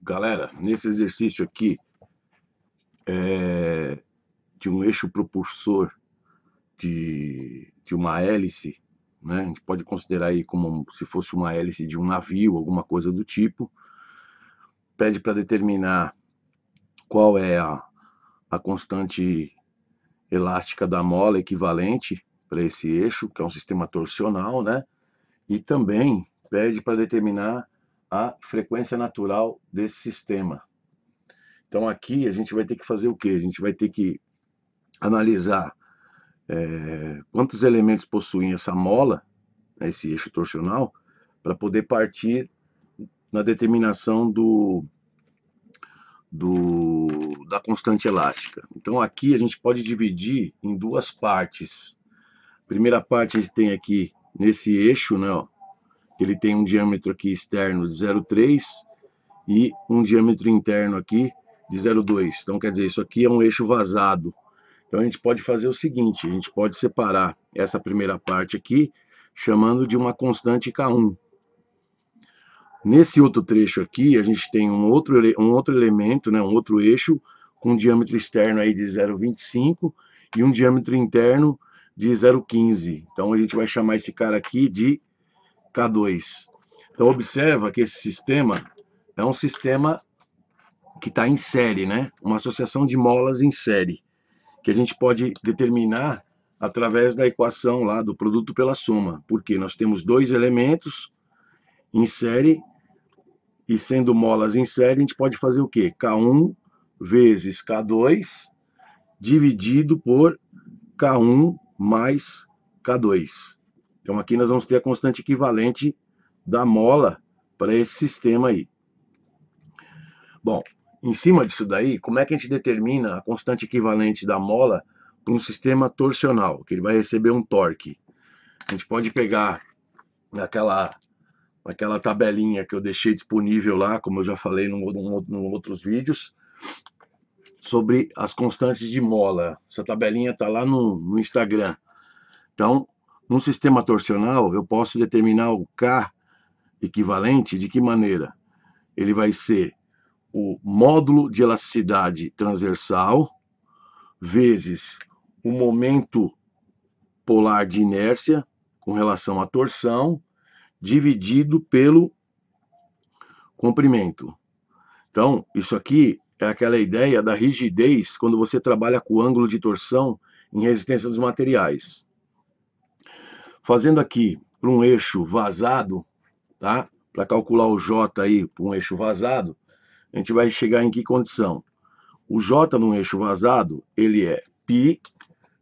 Galera, nesse exercício aqui de um eixo propulsor de uma hélice, né? A gente pode considerar aí como se fosse uma hélice de um navio, alguma coisa do tipo. Pede para determinar qual é a constante elástica da mola equivalente para esse eixo, que é um sistema torsional, né? E também pede para determinar a frequência natural desse sistema. Então aqui a gente vai ter que fazer o quê? A gente vai ter que analisar quantos elementos possuem essa mola, esse eixo torsional, para poder partir na determinação da constante elástica. Então aqui a gente pode dividir em duas partes. Primeira parte a gente tem aqui nesse eixo, né, ó, ele tem um diâmetro aqui externo de 0,3 e um diâmetro interno aqui de 0,2. Então quer dizer, isso aqui é um eixo vazado. Então a gente pode fazer o seguinte, a gente pode separar essa primeira parte aqui, chamando de uma constante K1. Nesse outro trecho aqui, a gente tem um outro elemento, né, um outro eixo, com um diâmetro externo aí de 0,25 e um diâmetro interno de 0,15. Então a gente vai chamar esse cara aqui de K2. Então observa que esse sistema é um sistema que está em série, né? Uma associação de molas em série, que a gente pode determinar através da equação lá do produto pela soma, porque nós temos dois elementos em série, e sendo molas em série, a gente pode fazer o quê? K1 vezes K2 dividido por K1 mais K2. Então aqui nós vamos ter a constante equivalente da mola para esse sistema aí. Bom, em cima disso daí, como é que a gente determina a constante equivalente da mola para um sistema torsional, que ele vai receber um torque? A gente pode pegar naquela tabelinha que eu deixei disponível lá, como eu já falei em outros vídeos, sobre as constantes de mola. Essa tabelinha está lá no Instagram. Então, num sistema torsional, eu posso determinar o K equivalente de que maneira? Ele vai ser o módulo de elasticidade transversal vezes o momento polar de inércia com relação à torção dividido pelo comprimento. Então, isso aqui é aquela ideia da rigidez quando você trabalha com o ângulo de torção em resistência dos materiais. Fazendo aqui para um eixo vazado, tá? Para calcular o J aí para um eixo vazado, a gente vai chegar em que condição? O J num eixo vazado, ele é π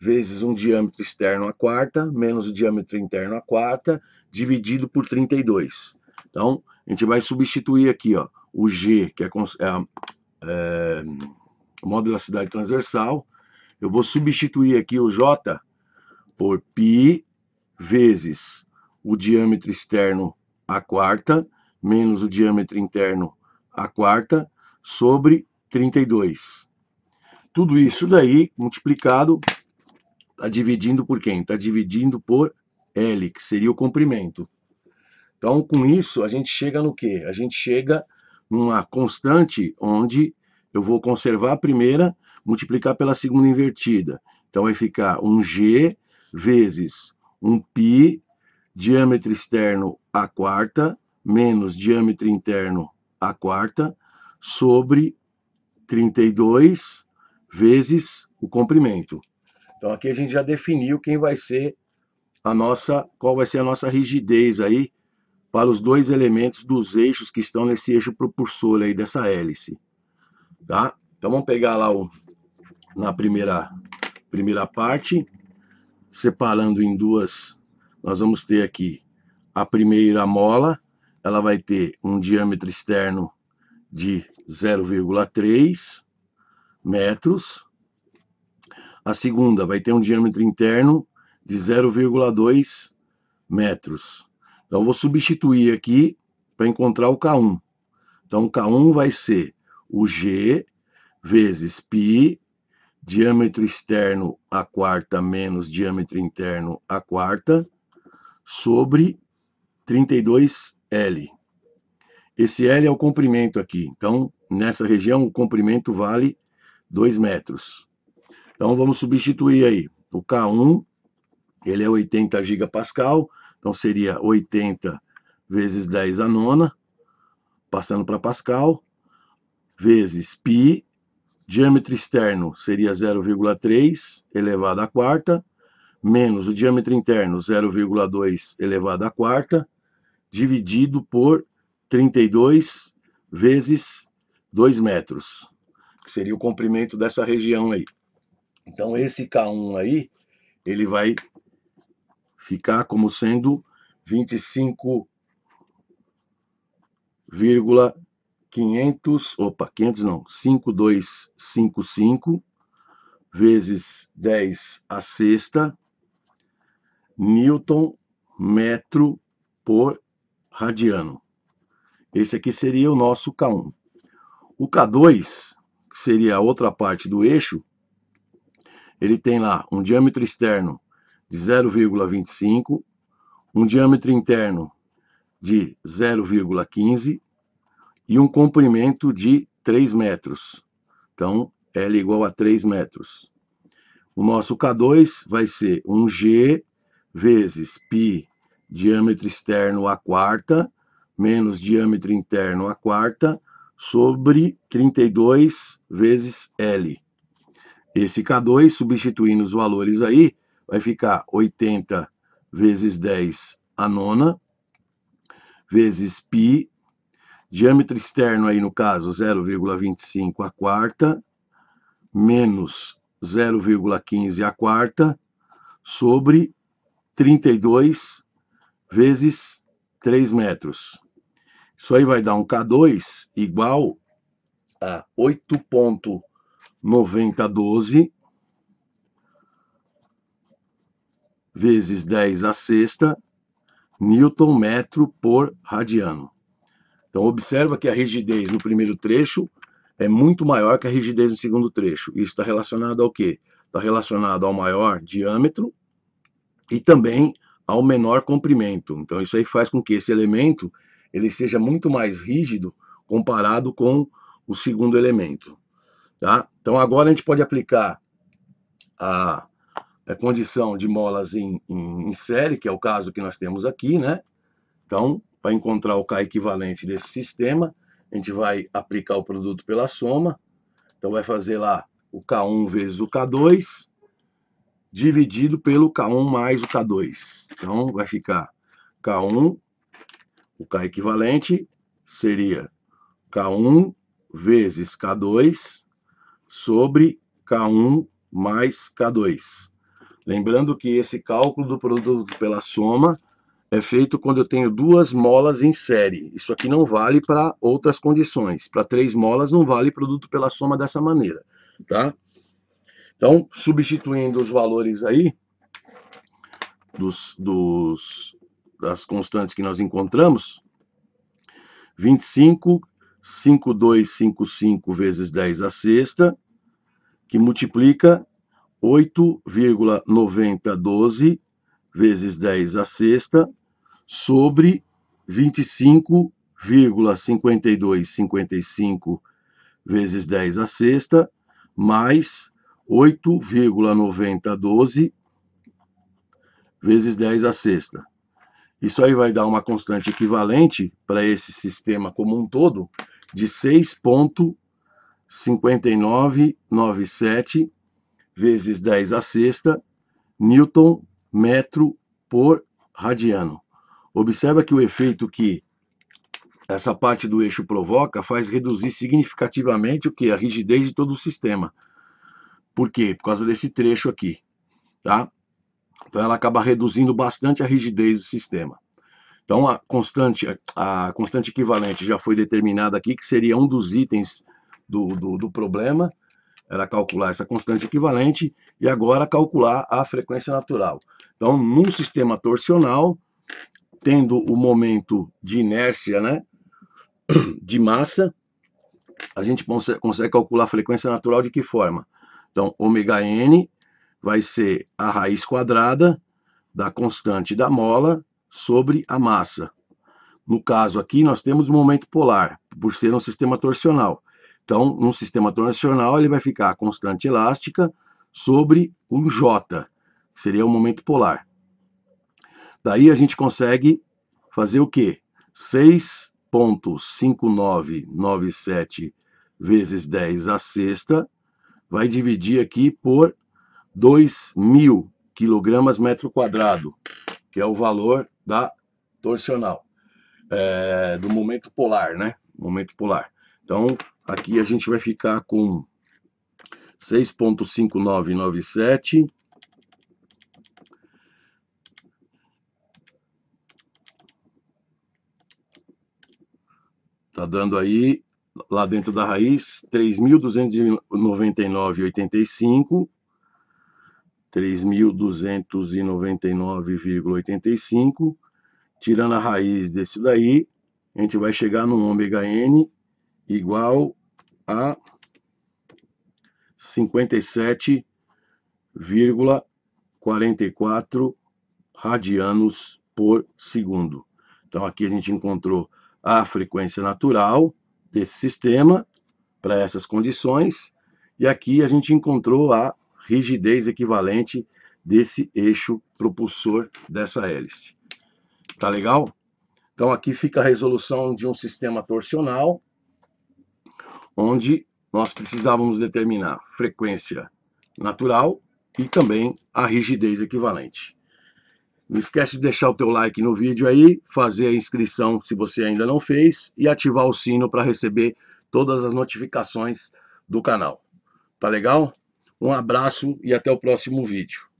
vezes um diâmetro externo à quarta, menos o diâmetro interno à quarta, dividido por 32. Então, a gente vai substituir aqui, ó, o G, que é o módulo de elasticidade transversal. Eu vou substituir aqui o J por π vezes o diâmetro externo à quarta, menos o diâmetro interno à quarta, sobre 32. Tudo isso daí multiplicado, está dividindo por quem? Está dividindo por L, que seria o comprimento. Então, com isso, a gente chega no quê? A gente chega numa constante onde eu vou conservar a primeira, multiplicar pela segunda invertida. Então, vai ficar um G vezes um π, diâmetro externo à quarta, menos diâmetro interno à quarta, sobre 32 vezes o comprimento. Então aqui a gente já definiu quem vai ser qual vai ser a nossa rigidez aí para os dois elementos dos eixos que estão nesse eixo propulsor aí dessa hélice, tá? Então vamos pegar lá na primeira parte, separando em duas. Nós vamos ter aqui a primeira mola, ela vai ter um diâmetro externo de 0,3 metros. A segunda vai ter um diâmetro interno de 0,2 metros. Então eu vou substituir aqui para encontrar o K1. Então o K1 vai ser o G vezes π, diâmetro externo à quarta menos diâmetro interno à quarta, sobre 32L. Esse L é o comprimento aqui. Então, nessa região, o comprimento vale 2 metros. Então, vamos substituir aí. O K1, ele é 80 gigapascal. Então, seria 80 vezes 10 a nona, passando para pascal, vezes π. Diâmetro externo seria 0,3 elevado à quarta, menos o diâmetro interno, 0,2 elevado à quarta, dividido por 32 vezes 2 metros, que seria o comprimento dessa região aí. Então, esse K1 aí, ele vai ficar como sendo 5255 vezes 10 a sexta newton metro por radiano. Esse aqui seria o nosso K1. O K2, que seria a outra parte do eixo, ele tem lá um diâmetro externo de 0,25, um diâmetro interno de 0,15, e um comprimento de 3 metros. Então, L igual a 3 metros. O nosso K2 vai ser 1G vezes π diâmetro externo à quarta, menos diâmetro interno à quarta, sobre 32 vezes L. Esse K2, substituindo os valores aí, vai ficar 80 vezes 10 a nona, vezes π, diâmetro externo aí, no caso, 0,25 a quarta, menos 0,15 a quarta, sobre 32 vezes 3 metros. Isso aí vai dar um K2 igual a 8,9012 vezes 10 a sexta, newton metro por radiano. Então, observa que a rigidez no primeiro trecho é muito maior que a rigidez no segundo trecho. Isso está relacionado ao quê? Está relacionado ao maior diâmetro e também ao menor comprimento. Então, isso aí faz com que esse elemento ele seja muito mais rígido comparado com o segundo elemento. Tá? Então, agora a gente pode aplicar a condição de molas em série, que é o caso que nós temos aqui, né? Então, para encontrar o K equivalente desse sistema, a gente vai aplicar o produto pela soma. Então, vai fazer lá o K1 vezes o K2, dividido pelo K1 mais o K2. Então, vai ficar K1, o K equivalente seria K1 vezes K2 sobre K1 mais K2. Lembrando que esse cálculo do produto pela soma é feito quando eu tenho duas molas em série. Isso aqui não vale para outras condições. Para 3 molas não vale produto pela soma dessa maneira, tá? Então, substituindo os valores aí das constantes que nós encontramos, 25, 5255 vezes 10 a sexta, que multiplica 8,9012 vezes 10 a sexta, sobre 25,5255 vezes 10 a sexta, mais 8,9012 vezes 10 a sexta. Isso aí vai dar uma constante equivalente para esse sistema como um todo de 6,5997 vezes 10 a sexta, newton metro por radiano. Observa que o efeito que essa parte do eixo provoca faz reduzir significativamente o que? A rigidez de todo o sistema. Por quê? Por causa desse trecho aqui, tá? Então ela acaba reduzindo bastante a rigidez do sistema. Então a constante equivalente já foi determinada aqui, que seria um dos itens do problema. Era calcular essa constante equivalente e agora calcular a frequência natural. Então, num sistema torsional, tendo o momento de inércia, né, de massa, a gente consegue calcular a frequência natural de que forma? Então, ωn vai ser a raiz quadrada da constante da mola sobre a massa. No caso aqui, nós temos o momento polar, por ser um sistema torsional. Então, num sistema torsional, ele vai ficar a constante elástica sobre o J, que seria o momento polar. Daí a gente consegue fazer o quê? 6,5997 vezes 10 à sexta, vai dividir aqui por 2.000 kg metro quadrado, que é o valor da torsional, do momento polar, né? Momento polar. Então, aqui a gente vai ficar com 6,5997 tá dando aí, lá dentro da raiz, 3.299,85, 3.299,85, tirando a raiz desse daí, a gente vai chegar no ômega N igual a 57,44 radianos por segundo. Então aqui a gente encontrou a frequência natural desse sistema para essas condições, e aqui a gente encontrou a rigidez equivalente desse eixo propulsor dessa hélice. Tá legal? Então aqui fica a resolução de um sistema torsional, onde nós precisávamos determinar frequência natural e também a rigidez equivalente. Não esquece de deixar o teu like no vídeo aí, fazer a inscrição se você ainda não fez e ativar o sino para receber todas as notificações do canal. Tá legal? Um abraço e até o próximo vídeo.